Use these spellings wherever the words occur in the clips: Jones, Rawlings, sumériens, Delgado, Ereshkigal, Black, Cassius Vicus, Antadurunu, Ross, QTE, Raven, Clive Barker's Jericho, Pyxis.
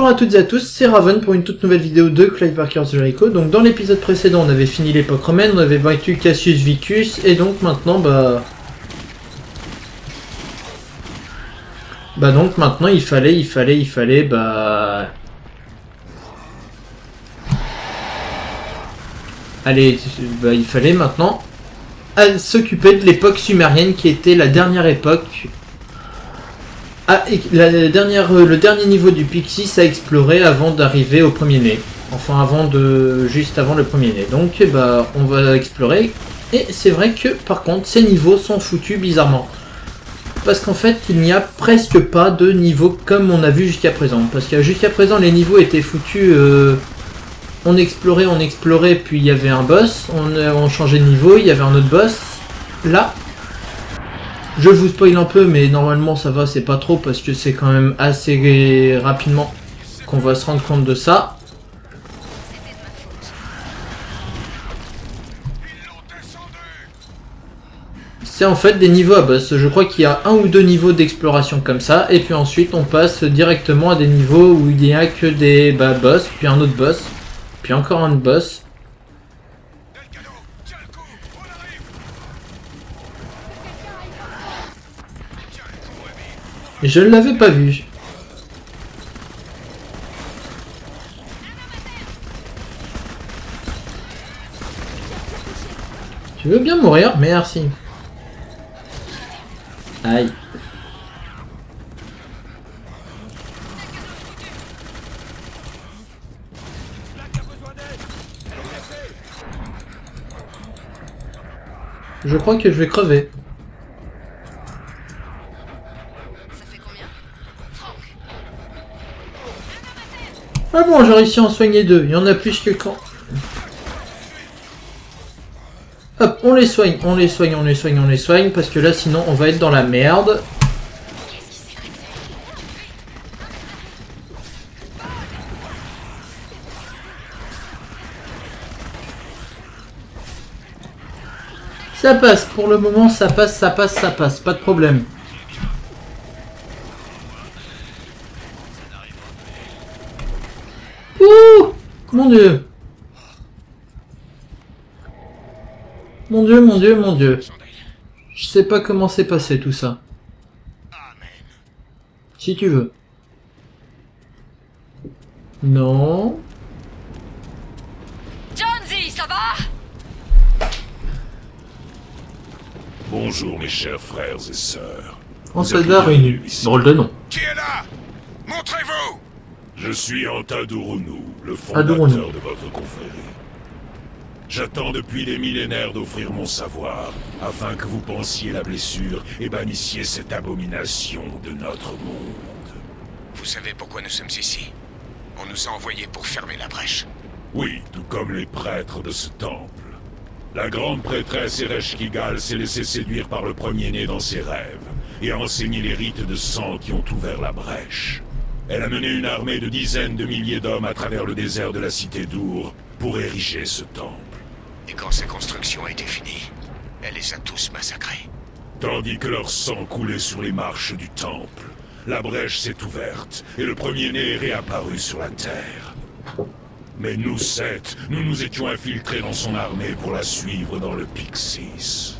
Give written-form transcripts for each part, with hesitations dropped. Bonjour à toutes et à tous, c'est Raven pour une toute nouvelle vidéo de Clive Barker's Jericho. Donc dans l'épisode précédent, on avait fini l'époque romaine, on avait vaincu Cassius Vicus, et donc maintenant, il fallait il fallait maintenant s'occuper de l'époque sumérienne qui était la dernière époque. Ah, et le dernier niveau du Pyxis à explorer avant d'arriver au 1er mai. Enfin, juste avant le 1er mai. Donc, on va explorer. Et c'est vrai que, par contre, ces niveaux sont foutus bizarrement. Parce qu'en fait, il n'y a presque pas de niveau comme on a vu jusqu'à présent. Parce que jusqu'à présent, les niveaux étaient foutus. On explorait, puis il y avait un boss. On changeait de niveau, il y avait un autre boss. Là... je vous spoil un peu, mais normalement ça va, c'est pas trop, parce que c'est quand même assez rapidement qu'on va se rendre compte de ça. C'est en fait des niveaux à boss. Je crois qu'il y a un ou deux niveaux d'exploration comme ça, et puis ensuite on passe directement à des niveaux où il n'y a que des boss, puis un autre boss, puis encore un autre boss. Je ne l'avais pas vu. Tu veux bien mourir? Merci. Aïe. Je crois que je vais crever. Ah bon, j'ai réussi à en soigner deux, il y en a plus que quand. Hop, on les soigne, parce que là sinon on va être dans la merde. Ça passe, pour le moment ça passe, pas de problème. Mon dieu. Je sais pas comment c'est passé tout ça. Si tu veux. Non. Jonesy, ça va? Bonjour mes chers frères et sœurs. On se barre une drôle de nom. Qui est là? Montrez-vous! Je suis Antadurunu, le fondateur de votre confrérie. J'attends depuis des millénaires d'offrir mon savoir, afin que vous pensiez la blessure et bannissiez cette abomination de notre monde. Vous savez pourquoi nous sommes ici? On nous a envoyés pour fermer la brèche. Oui, tout comme les prêtres de ce temple. La grande prêtresse Ereshkigal s'est laissée séduire par le premier-né dans ses rêves, et a enseigné les rites de sang qui ont ouvert la brèche. Elle a mené une armée de dizaines de milliers d'hommes à travers le désert de la cité d'Our pour ériger ce temple. Et quand sa construction était finie, elle les a tous massacrés. Tandis que leur sang coulait sur les marches du temple, la brèche s'est ouverte et le premier-né est réapparu sur la terre. Mais nous sept, nous nous étions infiltrés dans son armée pour la suivre dans le Pyxis.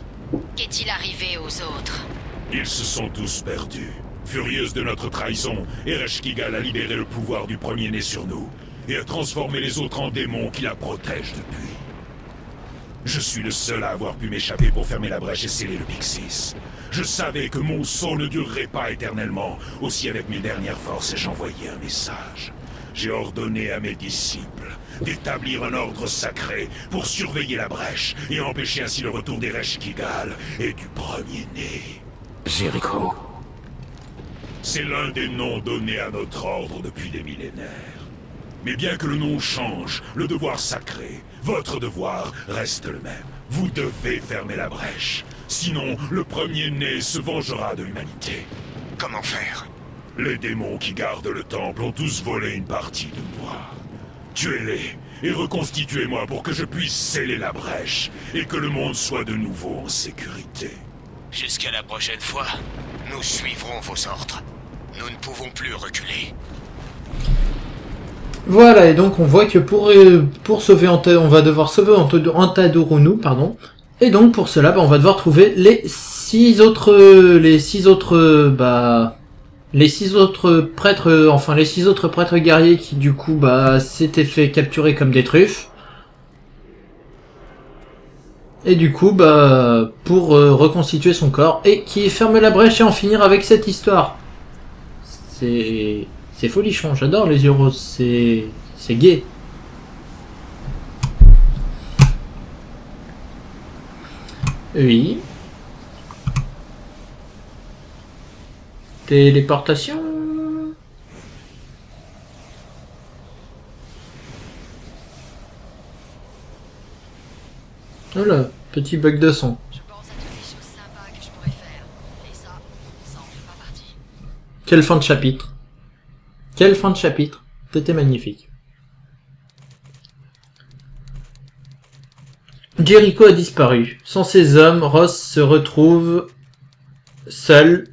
Qu'est-il arrivé aux autres? Ils se sont tous perdus. Furieuse de notre trahison, Ereshkigal a libéré le pouvoir du premier-né sur nous, et a transformé les autres en démons qui la protègent depuis. Je suis le seul à avoir pu m'échapper pour fermer la brèche et sceller le Pyxis. Je savais que mon sceau ne durerait pas éternellement, aussi avec mes dernières forces j'ai envoyé un message. J'ai ordonné à mes disciples d'établir un ordre sacré pour surveiller la brèche, et empêcher ainsi le retour d'Ereshkigal et du premier-né. Jericho. C'est l'un des noms donnés à notre ordre depuis des millénaires. Mais bien que le nom change, le devoir sacré, votre devoir, reste le même. Vous devez fermer la brèche. Sinon, le premier-né se vengera de l'humanité. Comment faire? Les démons qui gardent le temple ont tous volé une partie de moi. Tuez-les et reconstituez-moi pour que je puisse sceller la brèche et que le monde soit de nouveau en sécurité. Jusqu'à la prochaine fois, nous suivrons vos ordres. Nous ne pouvons plus reculer. Voilà, et donc on voit que pour sauver on va devoir sauver Antadurunu, pardon. Et donc pour cela, bah, on va devoir trouver les six autres prêtres guerriers qui du coup bah s'étaient fait capturer comme des truffes. Et du coup bah pour reconstituer son corps et qui ferme la brèche et en finir avec cette histoire. C'est folichon, j'adore les yeux roses, c'est gay. Oui. Téléportation. Oh là, petit bug de son. Je pense à toutes les choses sympas que je pourrais faire. Et ça en fait pas partie. Quelle fin de chapitre. Quelle fin de chapitre. C'était magnifique. Jericho a disparu. Sans ses hommes, Ross se retrouve seul.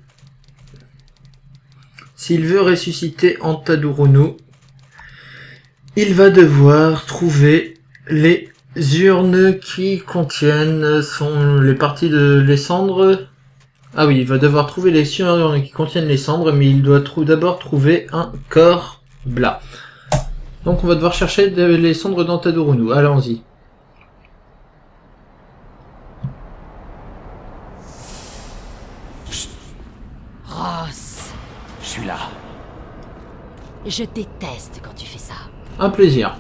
S'il veut ressusciter Antadurunu, il va devoir trouver les urnes qui contiennent les cendres. Ah oui, il va devoir trouver les urnes qui contiennent les cendres, mais il doit d'abord trouver un corps blanc. Donc on va devoir chercher les cendres d'Antadurunu. Allons-y. Je déteste quand tu fais ça. Un plaisir.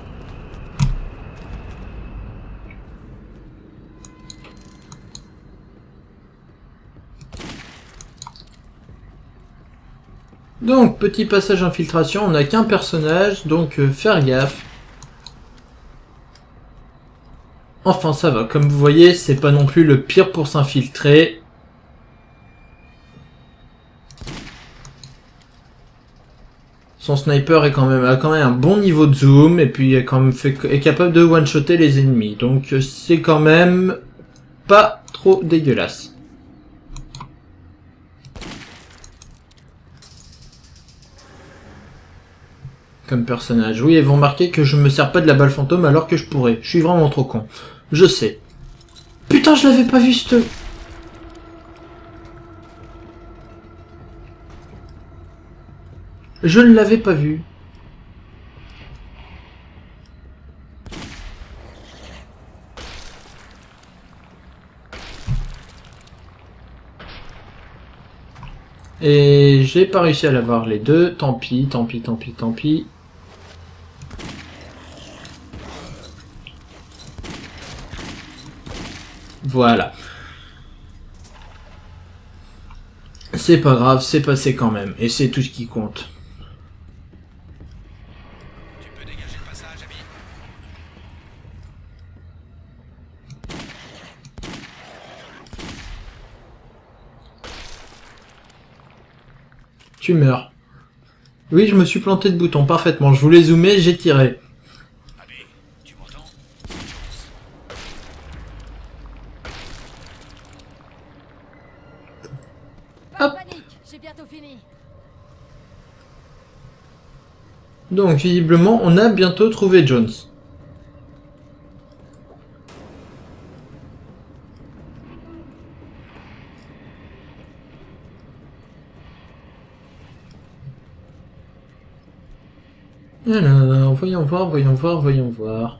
Donc, petit passage infiltration, on n'a qu'un personnage, donc faire gaffe. Enfin, ça va, comme vous voyez, c'est pas non plus le pire pour s'infiltrer. Son sniper est a quand même un bon niveau de zoom et puis est capable de one-shotter les ennemis. Donc c'est quand même pas trop dégueulasse. Comme personnage. Oui, et vous remarquez que je me sers pas de la balle fantôme alors que je pourrais. Je suis vraiment trop con. Je sais. Putain, je l'avais pas vu ce... Je ne l'avais pas vu. Et j'ai pas réussi à l'avoir les deux. Tant pis, tant pis, tant pis, tant pis. Voilà. C'est pas grave, c'est passé quand même. Et c'est tout ce qui compte. Tu meurs. Oui, je me suis planté de bouton, parfaitement. Je voulais zoomer, j'ai tiré. Allez, tu m'entends ? Hop. J'ai bientôt fini. Donc, visiblement, on a bientôt trouvé Jones. Alors, voyons voir, voyons voir, voyons voir.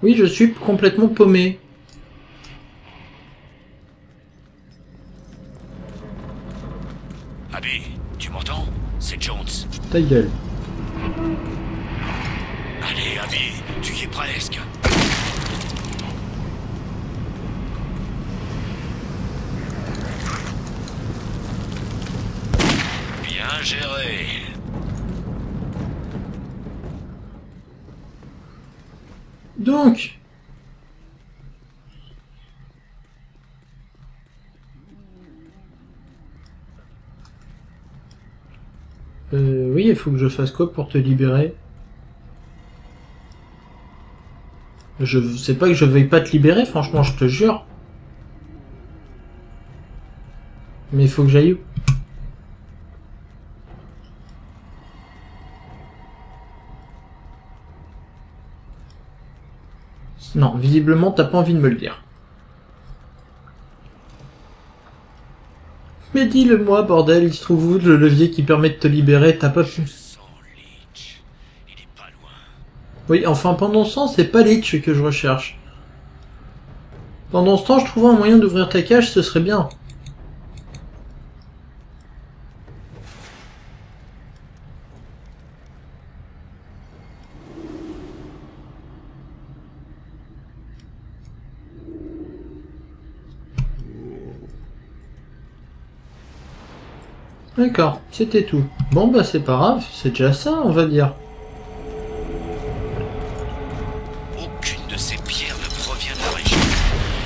Oui, je suis complètement paumé. Abby, tu m'entends? C'est Jones. Ta gueule. Allez, Abby, tu y es presque. Bien géré. Donc, oui, il faut que je fasse quoi pour te libérer? Je sais pas que je vais pas te libérer, franchement, je te jure. Mais il faut que j'aille où? Non, visiblement, t'as pas envie de me le dire. Mais dis-le-moi, bordel, il se trouve où le levier qui permet de te libérer? T'as pas pu... Oui, enfin, pendant ce temps, c'est pas Leech que je recherche. Pendant ce temps, je trouverai un moyen d'ouvrir ta cage, ce serait bien. D'accord, c'était tout. Bon bah c'est pas grave, c'est déjà ça on va dire. Aucune de ces pierres ne provient de la région.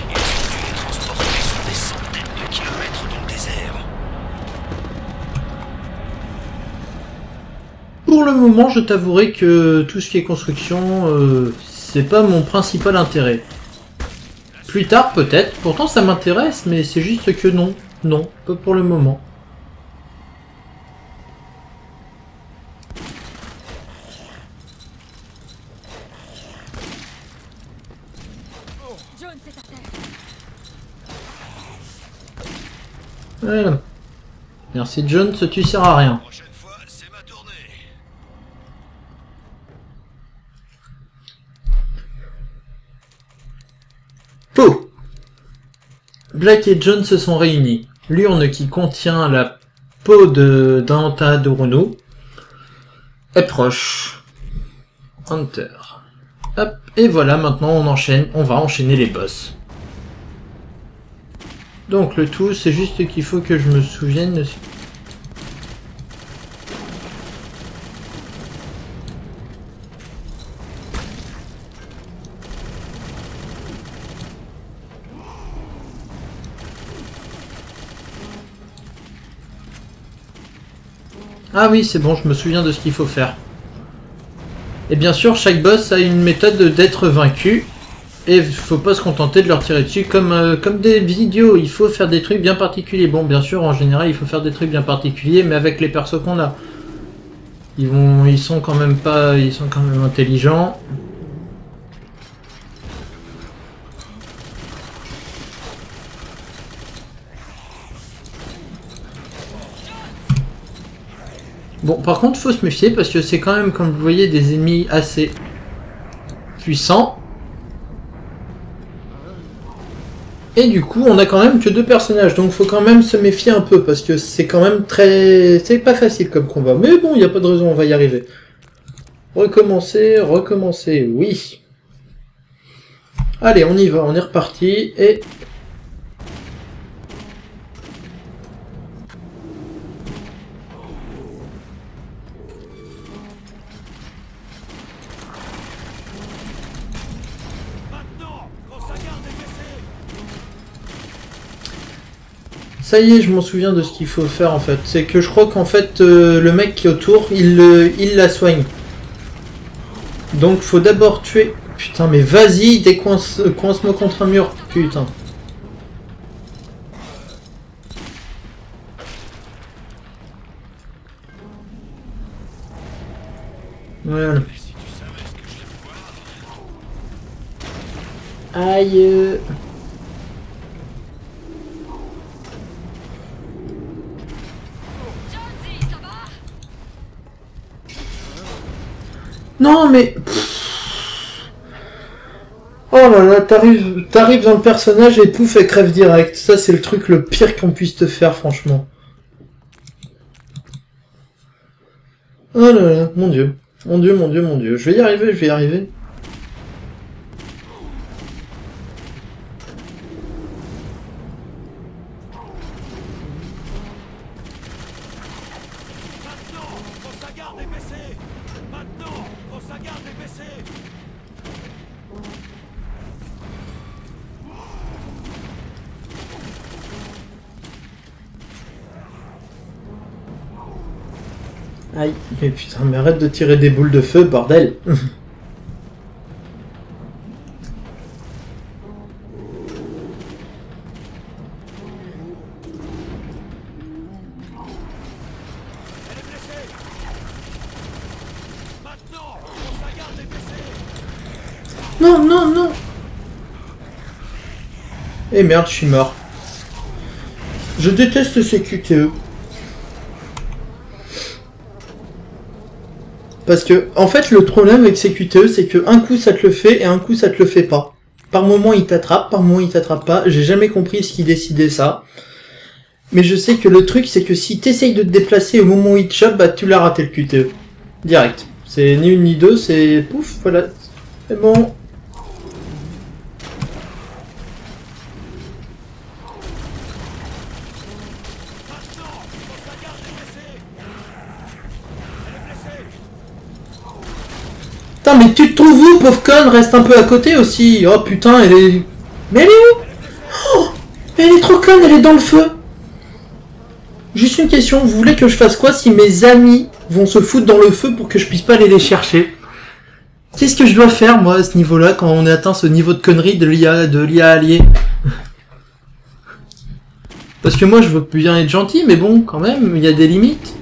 Ils ont dû les transporter sur des centaines de kilomètres dans le désert. Pour le moment, je t'avouerai que tout ce qui est construction, c'est pas mon principal intérêt. Plus tard peut-être, pourtant ça m'intéresse, mais c'est juste que non, non, pas pour le moment. Voilà. Merci Jones, tu sers à rien. Pou! Black et Jones se sont réunis. L'urne qui contient la peau d'Antadurunu est proche. Hunter. Hop, et voilà, maintenant on enchaîne, on va enchaîner les boss. Donc le tout, c'est juste qu'il faut que je me souvienne de... Ah oui, c'est bon, je me souviens de ce qu'il faut faire. Et bien sûr, chaque boss a une méthode d'être vaincu. Et faut pas se contenter de leur tirer dessus comme des vidéos, il faut faire des trucs bien particuliers. Bon, bien sûr, en général, il faut faire des trucs bien particuliers, mais avec les persos qu'on a. Ils sont quand même intelligents. Bon, par contre, faut se méfier parce que c'est quand même, comme vous voyez, des ennemis assez puissants. Et du coup, on a quand même que deux personnages, donc faut quand même se méfier un peu, parce que c'est quand même très... C'est pas facile comme combat, mais bon, il n'y a pas de raison, on va y arriver. Recommencer, oui. Allez, on y va, on est reparti, et... Ça y est, je m'en souviens de ce qu'il faut faire en fait. C'est que je crois qu'en fait, le mec qui est autour, il la soigne. Donc faut d'abord tuer... Putain, mais vas-y, décoince-moi contre un mur, putain. Voilà. Aïe... Non mais... Oh là là, t'arrives dans le personnage et pouf, elle crève direct. Ça c'est le truc le pire qu'on puisse te faire, franchement. Oh là là, mon dieu. Mon dieu, mon dieu, mon dieu. Je vais y arriver. Aïe, mais putain, mais arrête de tirer des boules de feu, bordel. Non, non, non. Et merde, je suis mort. Je déteste ces QTE. Parce que, en fait, le problème avec ces QTE, c'est que un coup ça te le fait et un coup ça te le fait pas. Par moment il t'attrape, par moment il t'attrape pas. J'ai jamais compris ce qui décidait ça. Mais je sais que le truc, c'est que si t'essayes de te déplacer au moment où il te chope, bah tu l'as raté le QTE. Direct. C'est ni une ni deux, c'est pouf, voilà. C'est bon. Putain, mais tu te trouves où, pauvre conne? Reste un peu à côté aussi. Oh putain, elle est... Mais elle est où? Oh, elle est trop conne, elle est dans le feu. Juste une question, vous voulez que je fasse quoi si mes amis vont se foutre dans le feu pour que je puisse pas aller les chercher? Qu'est-ce que je dois faire, moi, à ce niveau-là, quand on a atteint ce niveau de connerie de l'IA allié? Parce que moi, je veux bien être gentil, mais bon, quand même, il y a des limites.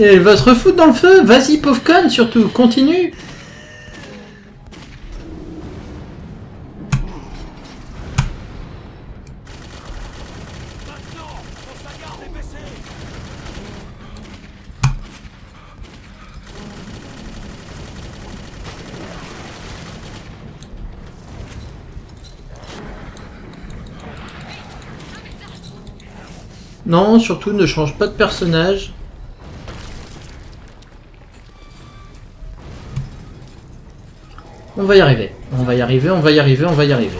Et elle va se refoutre dans le feu. Vas-y, pauvre conne, surtout. Continue. Non, surtout, ne change pas de personnage. On va y arriver, on va y arriver, on va y arriver, on va y arriver.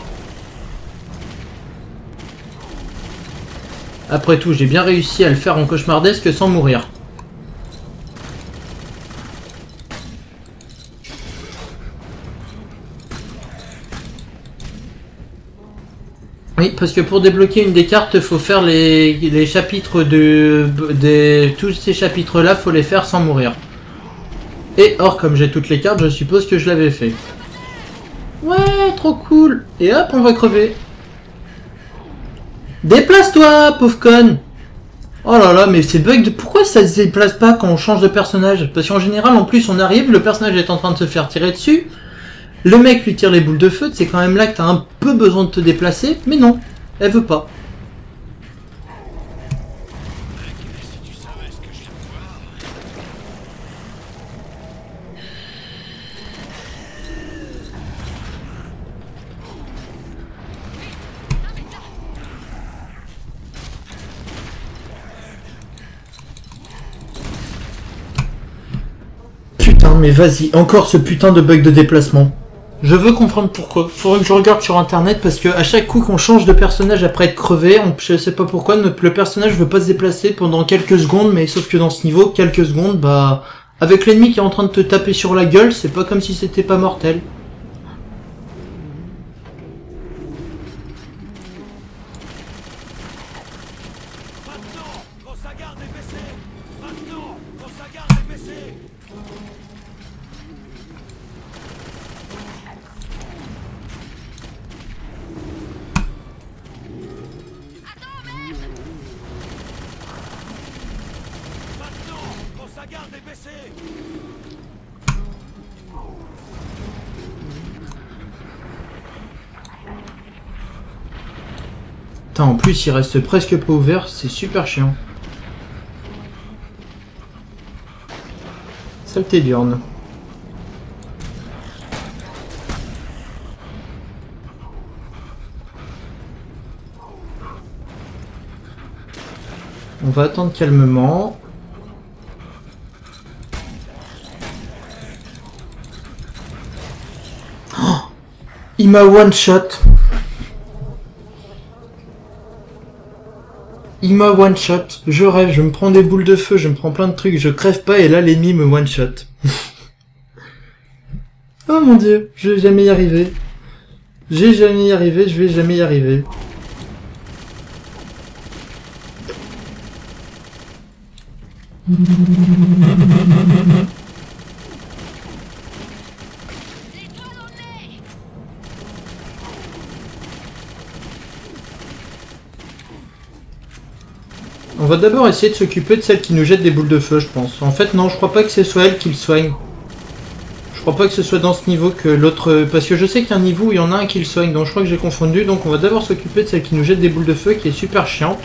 Après tout, j'ai bien réussi à le faire en cauchemardesque sans mourir. Oui, parce que pour débloquer une des cartes, il faut faire les chapitres de tous ces chapitres-là, faut les faire sans mourir. Et or, comme j'ai toutes les cartes, je suppose que je l'avais fait. Ouais, trop cool. Et hop, on va crever. Déplace-toi, pauvre conne. Oh là là, mais c'est bug de... Pourquoi ça se déplace pas quand on change de personnage? Parce qu'en général, en plus, on arrive, le personnage est en train de se faire tirer dessus. Le mec lui tire les boules de feu. C'est quand même là que t'as un peu besoin de te déplacer. Mais non, elle veut pas. Mais vas-y, encore ce putain de bug de déplacement. Je veux comprendre pourquoi. Faudrait que je regarde sur internet parce que à chaque coup qu'on change de personnage après être crevé, je sais pas pourquoi, le personnage veut pas se déplacer pendant quelques secondes, mais sauf que dans ce niveau, quelques secondes, bah... Avec l'ennemi qui est en train de te taper sur la gueule, c'est pas comme si c'était pas mortel. En plus, il reste presque pas ouvert, c'est super chiant. Saleté d'urne. On va attendre calmement. Oh, il m'a one shot. Il m'a one shot, je rêve, je me prends des boules de feu, je me prends plein de trucs, je crève pas et là l'ennemi me one shot. Oh mon dieu, je vais jamais y arriver. J'ai jamais y arrivé, je vais jamais y arriver. On va d'abord essayer de s'occuper de celle qui nous jette des boules de feu, je pense. En fait, non, je crois pas que ce soit elle qui le soigne. Je crois pas que ce soit dans ce niveau que l'autre... Parce que je sais qu'il y a un niveau où il y en a un qui le soigne, donc je crois que j'ai confondu. Donc on va d'abord s'occuper de celle qui nous jette des boules de feu, qui est super chiante.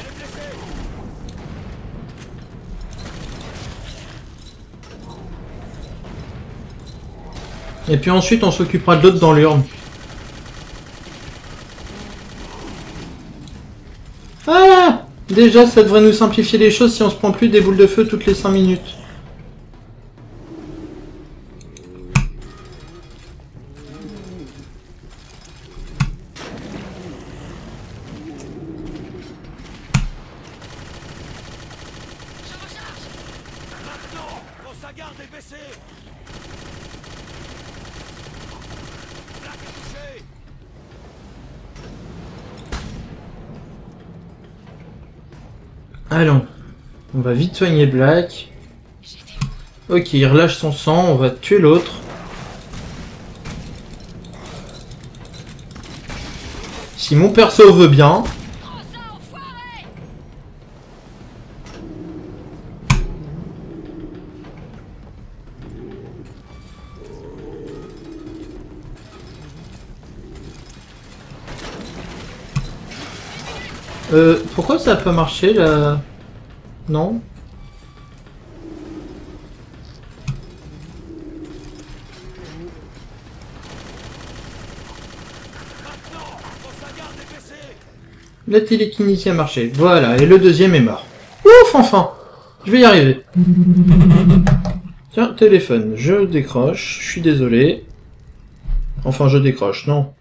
Et puis ensuite, on s'occupera de l'autre dans l'urne. Ah! Déjà, ça devrait nous simplifier les choses si on se prend plus des boules de feu toutes les 5 minutes. Allons, on va vite soigner Black. Ok, il relâche son sang, on va tuer l'autre. Si mon perso veut bien. Pourquoi ça a pas marché là? Non? La télékinésie a marché, voilà, et le deuxième est mort. Ouf, enfin! Je vais y arriver. Tiens, téléphone, je décroche, je suis désolé. Enfin, je décroche, non.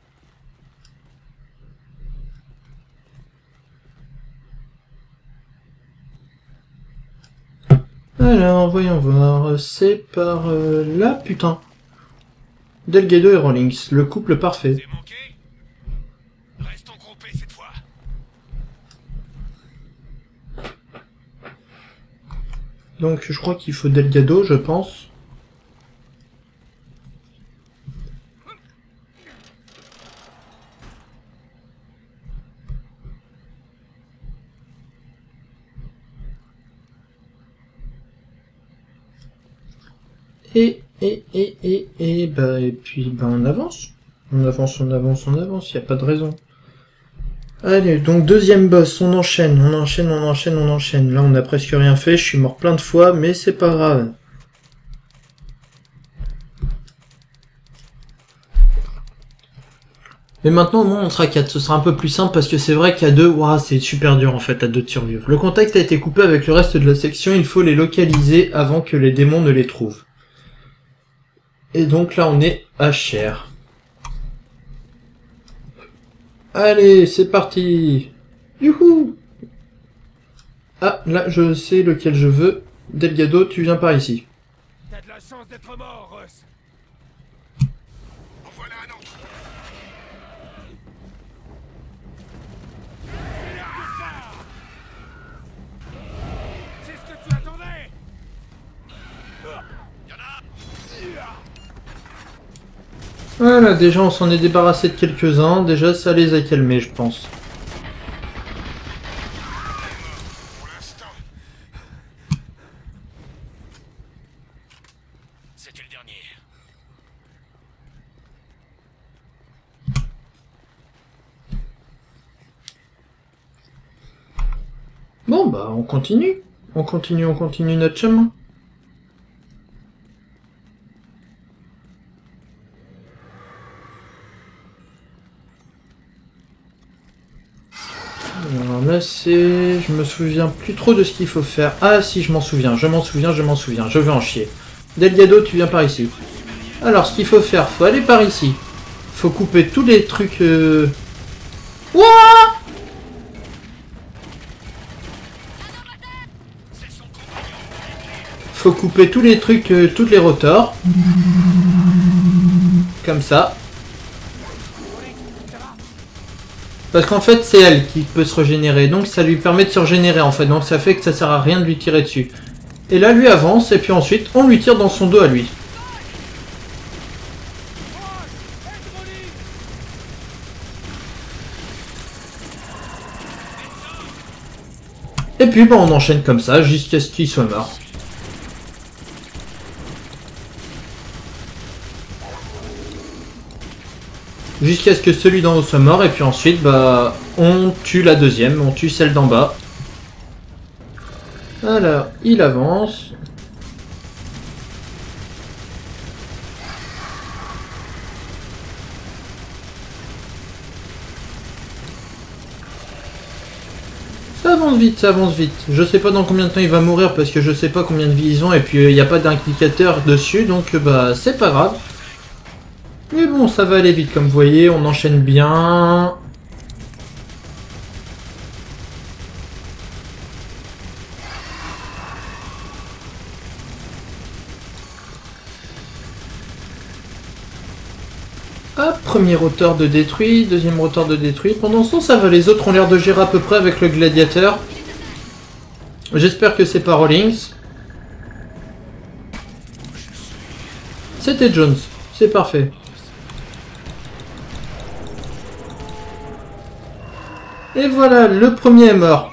Alors, voyons voir, c'est par là, putain. Delgado et Rawlings, le couple parfait. C'est manqué ? Restons groupés cette fois. Donc, je crois qu'il faut Delgado, je pense. Et puis on avance. On avance, y a pas de raison. Allez, donc deuxième boss, on enchaîne. Là, on n'a presque rien fait, je suis mort plein de fois, mais c'est pas grave. Mais maintenant, au moins, on sera 4, ce sera un peu plus simple, parce que c'est vrai qu'à 2, wow, c'est super dur en fait, à 2 de survivre. Le contact a été coupé avec le reste de la section, il faut les localiser avant que les démons ne les trouvent. Et donc là on est à Cher. Allez, c'est parti. Youhou. Ah, là je sais lequel je veux. Delgado, tu viens par ici. T'as de la chance d'être mort, Ross. En voilà un autre. C'est ce que tu attendais. Y en a un. Voilà, déjà on s'en est débarrassé de quelques-uns, déjà ça les a calmés, je pense. Pour l'instant. C'était le dernier. Bon bah on continue notre chemin. C'est... Je me souviens plus trop de ce qu'il faut faire. Ah si, je m'en souviens, je vais en chier. Delgado, tu viens par ici. Alors, ce qu'il faut faire, faut aller par ici. Faut couper tous les trucs... Ouah! Faut couper tous les trucs, toutes les rotors. Comme ça. Parce qu'en fait, c'est elle qui peut se régénérer, donc ça lui permet de se régénérer en fait, donc ça fait que ça sert à rien de lui tirer dessus. Et là, lui avance, et puis ensuite, on lui tire dans son dos à lui. Et puis bah, on enchaîne comme ça jusqu'à ce qu'il soit mort. Jusqu'à ce que celui d'en haut soit mort, et puis ensuite bah on tue la deuxième, on tue celle d'en bas. Alors, il avance. Ça avance vite, ça avance vite. Je sais pas dans combien de temps il va mourir parce que je sais pas combien de vies ils ont et puis il n'y a pas d'indicateur dessus, donc bah c'est pas grave. Mais bon, ça va aller vite comme vous voyez, on enchaîne bien. Hop, premier rotor de détruit, deuxième rotor de détruit. Pendant ce temps, ça va, les autres ont l'air de gérer à peu près avec le gladiateur. J'espère que c'est pas Rawlings. C'était Jones, c'est parfait. Et voilà, le premier est mort.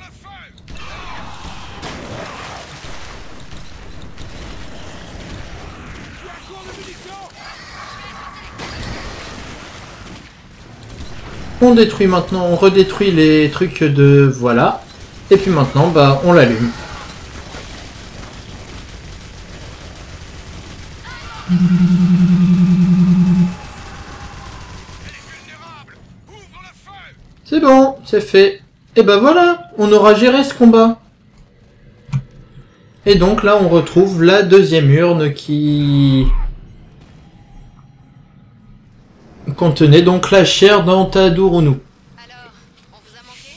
On détruit maintenant, on redétruit les trucs de... Voilà. Et puis maintenant, bah, on l'allume. C'est bon, c'est fait. Et ben voilà, on aura géré ce combat. Et donc là, on retrouve la deuxième urne qui... contenait donc la chair d'Antadurunu. Alors, on vous a manqué ?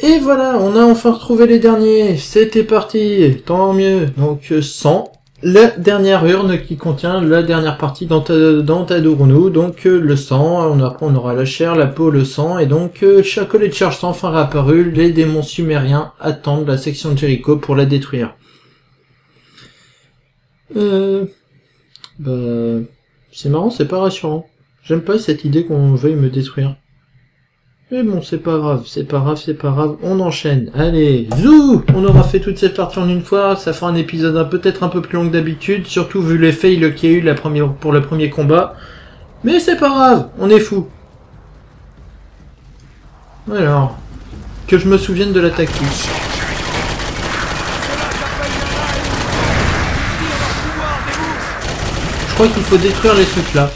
Et voilà, on a enfin retrouvé les derniers, c'était parti, tant mieux. Donc 100, la dernière urne qui contient la dernière partie d'Antadurunu, donc le sang, on aura la chair, la peau, le sang, et donc chaque collet de charge sans fin réapparu, les démons sumériens attendent la section de Jericho pour la détruire. Bah, c'est marrant, c'est pas rassurant. J'aime pas cette idée qu'on veuille me détruire. Mais bon, c'est pas grave, c'est pas grave, c'est pas grave, on enchaîne. Allez, zou! On aura fait toute cette partie en une fois, ça fera un épisode peut-être un peu plus long que d'habitude, surtout vu les fails qu'il y a eu pour le premier combat. Mais c'est pas grave, on est fou. Alors, que je me souvienne de la tactique. Je crois qu'il faut détruire les trucs là.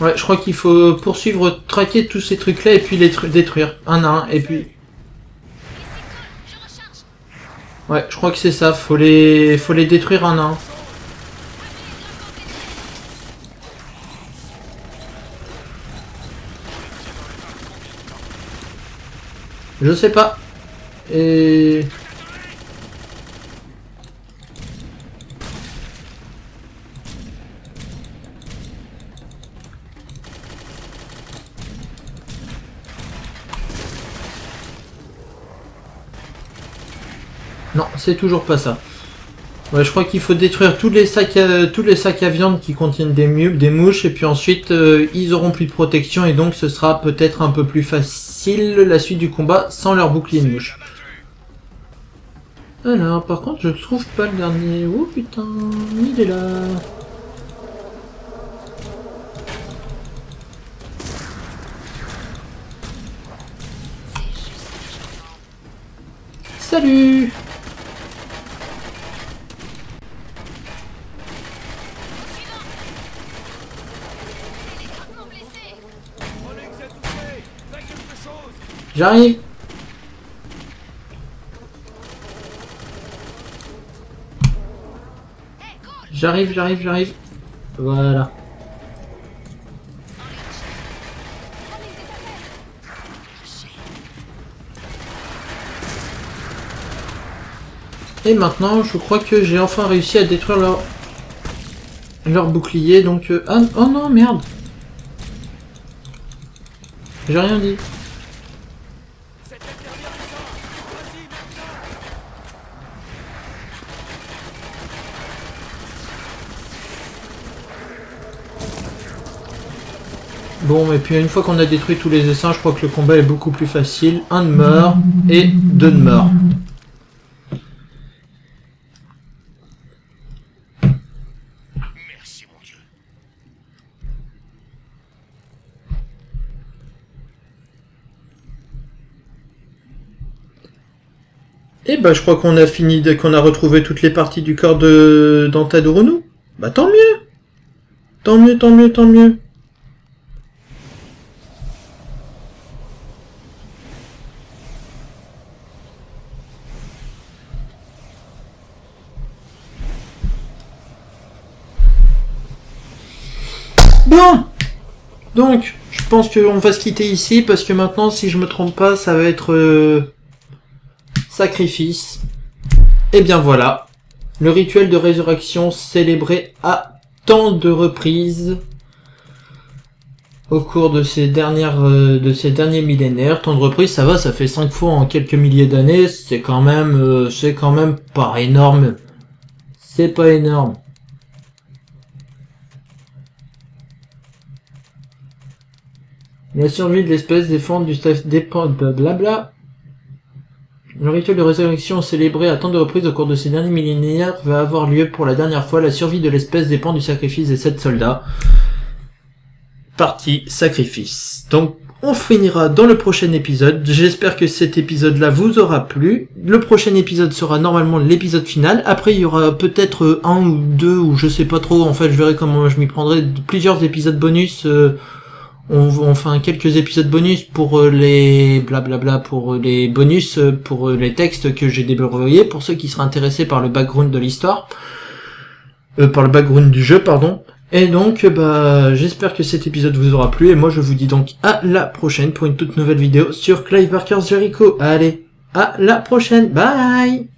Ouais, je crois qu'il faut poursuivre, traquer tous ces trucs-là et puis les détruire, un à un, et puis... Ouais, je crois que c'est ça, faut les détruire un à un. Je sais pas. Et... Non, c'est toujours pas ça. Ouais, je crois qu'il faut détruire tous les sacs à viande qui contiennent des mouches, et puis ensuite ils auront plus de protection et donc ce sera peut-être un peu plus facile la suite du combat sans leur bouclier de mouche. Alors, par contre, je trouve pas le dernier. Oh putain, il est là. Salut. J'arrive. J'arrive. Voilà. Et maintenant, je crois que j'ai enfin réussi à détruire leur bouclier, donc... Ah, oh non, merde! J'ai rien dit. Bon, et puis une fois qu'on a détruit tous les essaims, je crois que le combat est beaucoup plus facile. Un de meurt, et deux de meurt. Merci, mon Dieu. Et bah, je crois qu'on a fini, qu'on a retrouvé toutes les parties du corps d'Antadurunu. Bah, tant mieux. Tant mieux, tant mieux, tant mieux. Bon, donc je pense qu'on va se quitter ici parce que maintenant, si je me trompe pas, ça va être sacrifice. Et bien voilà, le rituel de résurrection célébré à tant de reprises au cours de ces derniers millénaires. Tant de reprises, ça va, ça fait 5 fois en quelques milliers d'années. C'est quand même, pas énorme. C'est pas énorme. La survie de l'espèce dépend du staff blablabla. Le rituel de résurrection célébré à tant de reprises au cours de ces derniers millénaires va avoir lieu pour la dernière fois. La survie de l'espèce dépend du sacrifice des 7 soldats. Partie sacrifice. Donc, on finira dans le prochain épisode. J'espère que cet épisode-là vous aura plu. Le prochain épisode sera normalement l'épisode final. Après, il y aura peut-être un ou deux, ou je sais pas trop. En fait, je verrai comment je m'y prendrai. Plusieurs épisodes bonus... On fait quelques épisodes bonus pour les blablabla, pour les bonus, pour les textes que j'ai débrouillés, pour ceux qui seraient intéressés par le background de l'histoire, par le background du jeu, pardon. Et donc, bah, j'espère que cet épisode vous aura plu, et moi je vous dis donc à la prochaine pour une toute nouvelle vidéo sur Clive Barker's Jericho. Allez, à la prochaine, bye!